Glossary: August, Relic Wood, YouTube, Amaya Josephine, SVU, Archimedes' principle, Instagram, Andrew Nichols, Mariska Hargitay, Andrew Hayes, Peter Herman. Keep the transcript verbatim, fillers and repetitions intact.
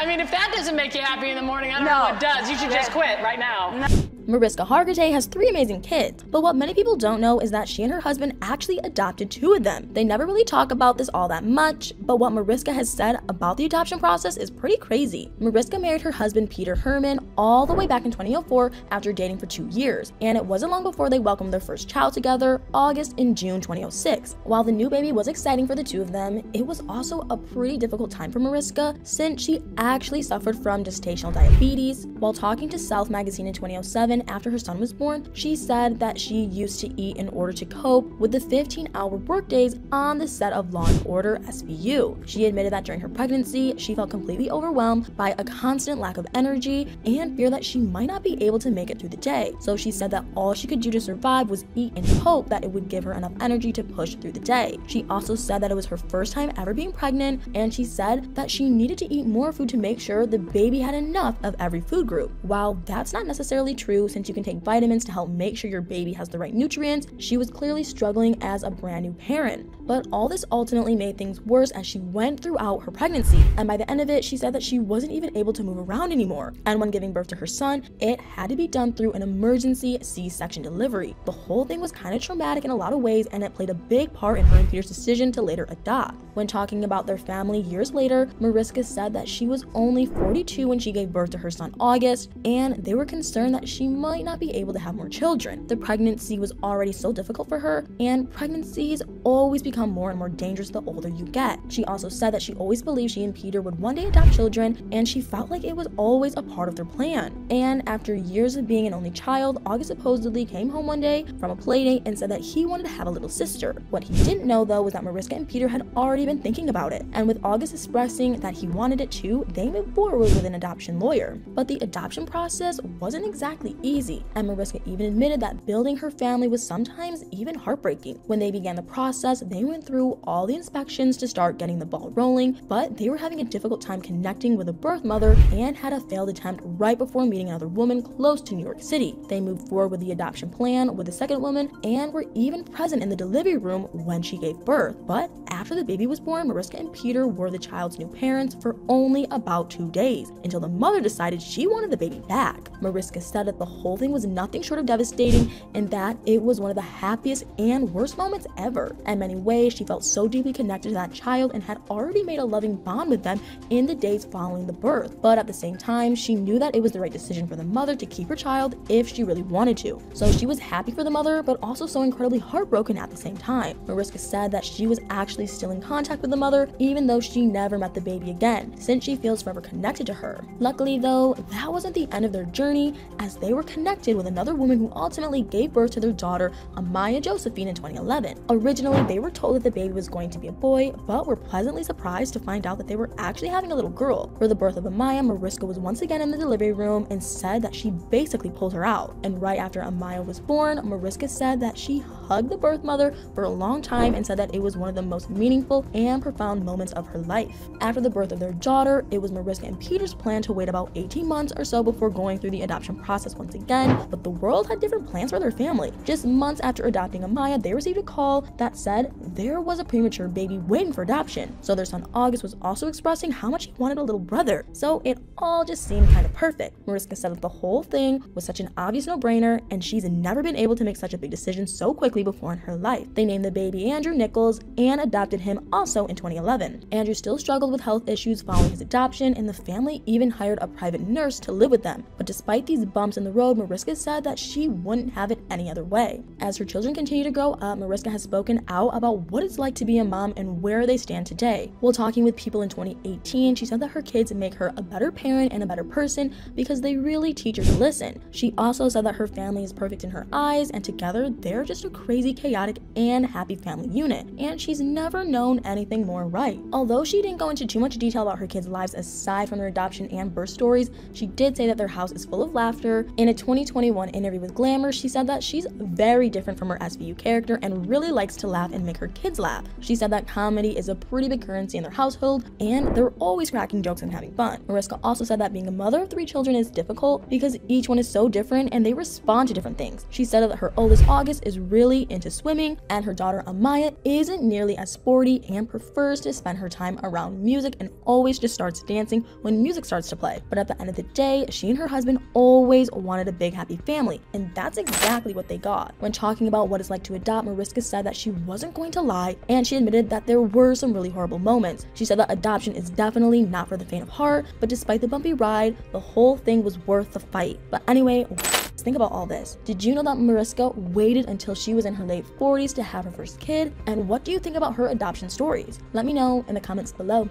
I mean, if that doesn't make you happy in the morning, I don't no. know what does. You should just quit right now. No. Mariska Hargitay has three amazing kids, but what many people don't know is that she and her husband actually adopted two of them. They never really talk about this all that much, but what Mariska has said about the adoption process is pretty crazy. Mariska married her husband Peter Herman all the way back in twenty oh four after dating for two years, and it wasn't long before they welcomed their first child together, August, in June twenty oh six. While the new baby was exciting for the two of them, it was also a pretty difficult time for Mariska since she actually suffered from gestational diabetes. While talking to Self magazine in twenty oh seven, after her son was born, she said that she used to eat in order to cope with the fifteen hour workdays on the set of Law and Order S V U. She admitted that during her pregnancy, she felt completely overwhelmed by a constant lack of energy and fear that she might not be able to make it through the day. So she said that all she could do to survive was eat and hope that it would give her enough energy to push through the day. She also said that it was her first time ever being pregnant, and she said that she needed to eat more food to make sure the baby had enough of every food group. While that's not necessarily true, since you can take vitamins to help make sure your baby has the right nutrients, she was clearly struggling as a brand new parent. But all this ultimately made things worse as she went throughout her pregnancy, and by the end of it, she said that she wasn't even able to move around anymore. And when giving birth to her son, it had to be done through an emergency C section delivery. The whole thing was kind of traumatic in a lot of ways, and it played a big part in her and Peter's decision to later adopt. When talking about their family years later, Mariska said that she was only forty-two when she gave birth to her son August, and they were concerned that she might not be able to have more children. The pregnancy was already so difficult for her, and pregnancies always become more and more dangerous the older you get. She also said that she always believed she and Peter would one day adopt children, and she felt like it was always a part of their plan. And after years of being an only child, August supposedly came home one day from a play date and said that he wanted to have a little sister. What he didn't know though was that Mariska and Peter had already been thinking about it, and with August expressing that he wanted it too, they moved forward with an adoption lawyer. But the adoption process wasn't exactly easy, and Mariska even admitted that building her family was sometimes even heartbreaking. When they began the process, they went through all the inspections to start getting the ball rolling, but they were having a difficult time connecting with a birth mother and had a failed attempt right before meeting another woman close to New York City. They moved forward with the adoption plan with the second woman and were even present in the delivery room when she gave birth. But after the baby was born, Mariska and Peter were the child's new parents for only about two days until the mother decided she wanted the baby back. Mariska said that the The whole thing was nothing short of devastating and that it was one of the happiest and worst moments ever. In many ways, she felt so deeply connected to that child and had already made a loving bond with them in the days following the birth. But at the same time, she knew that it was the right decision for the mother to keep her child if she really wanted to. So she was happy for the mother, but also so incredibly heartbroken at the same time. Mariska said that she was actually still in contact with the mother, even though she never met the baby again, since she feels forever connected to her. Luckily though, that wasn't the end of their journey, as they were were connected with another woman who ultimately gave birth to their daughter, Amaya Josephine, in twenty eleven. Originally, they were told that the baby was going to be a boy, but were pleasantly surprised to find out that they were actually having a little girl. For the birth of Amaya, Mariska was once again in the delivery room and said that she basically pulled her out. And right after Amaya was born, Mariska said that she hugged the birth mother for a long time and said that it was one of the most meaningful and profound moments of her life. After the birth of their daughter, it was Mariska and Peter's plan to wait about eighteen months or so before going through the adoption process once again, but the world had different plans for their family. Just months after adopting Amaya, they received a call that said there was a premature baby waiting for adoption. So their son August was also expressing how much he wanted a little brother. So it all just seemed kind of perfect. Mariska said that the whole thing was such an obvious no-brainer, and she's never been able to make such a big decision so quickly before in her life. They named the baby Andrew Nichols and adopted him also in twenty eleven. Andrew still struggled with health issues following his adoption, and the family even hired a private nurse to live with them. But despite these bumps in the road, Mariska said that she wouldn't have it any other way. As her children continue to grow up, Mariska has spoken out about what it's like to be a mom and where they stand today. While talking with people in twenty eighteen, she said that her kids make her a better parent and a better person because they really teach her to listen. She also said that her family is perfect in her eyes, and together they're just a crazy, chaotic, and happy family unit, and she's never known anything more right. Although she didn't go into too much detail about her kids' lives aside from their adoption and birth stories, she did say that their house is full of laughter, and In a twenty twenty-one interview with Glamour, she said that she's very different from her S V U character and really likes to laugh and make her kids laugh. She said that comedy is a pretty big currency in their household, and they're always cracking jokes and having fun. Mariska also said that being a mother of three children is difficult because each one is so different and they respond to different things. She said that her oldest, August, is really into swimming, and her daughter, Amaya, isn't nearly as sporty and prefers to spend her time around music and always just starts dancing when music starts to play. But at the end of the day, she and her husband always wanted a big happy family, and that's exactly what they got. When talking about what it's like to adopt, Mariska said that she wasn't going to lie, and she admitted that there were some really horrible moments. She said that adoption is definitely not for the faint of heart, but despite the bumpy ride, the whole thing was worth the fight. But anyway, think about all this. Did you know that Mariska waited until she was in her late forties to have her first kid? And what do you think about her adoption stories? Let me know in the comments below.